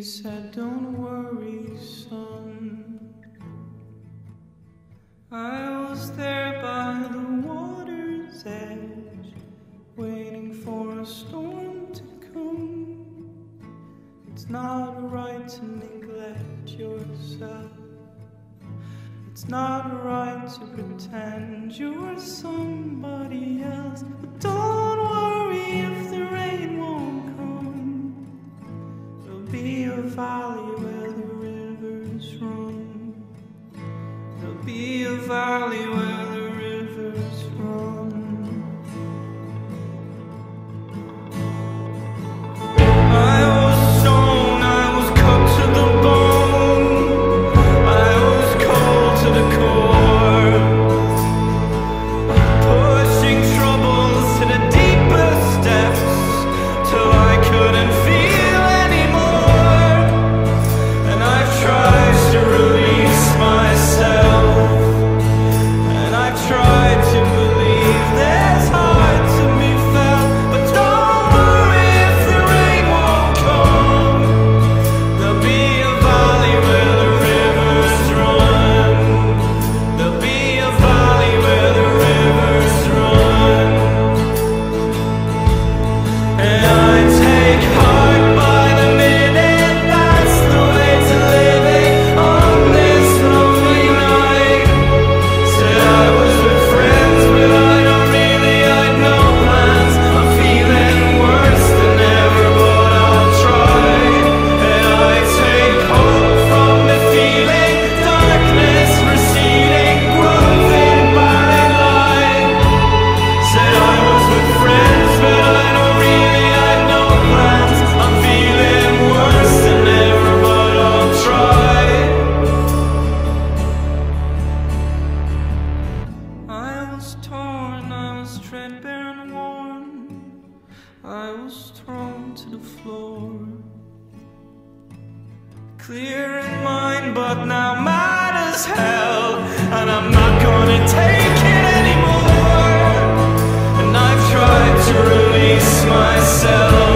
He said, "Don't worry, son, I was there by the water's edge, waiting for a storm to come. It's not right to neglect yourself. It's not right to pretend you're somebody else. But don't worry if the rain won't come. There'll be a valley where the rivers run. There'll be a valley where the rivers run." I was shown, I was cut to the bone. I was thrown to the floor, clear in mind, but now mad as hell, and I'm not gonna take it anymore, and I've tried to release myself.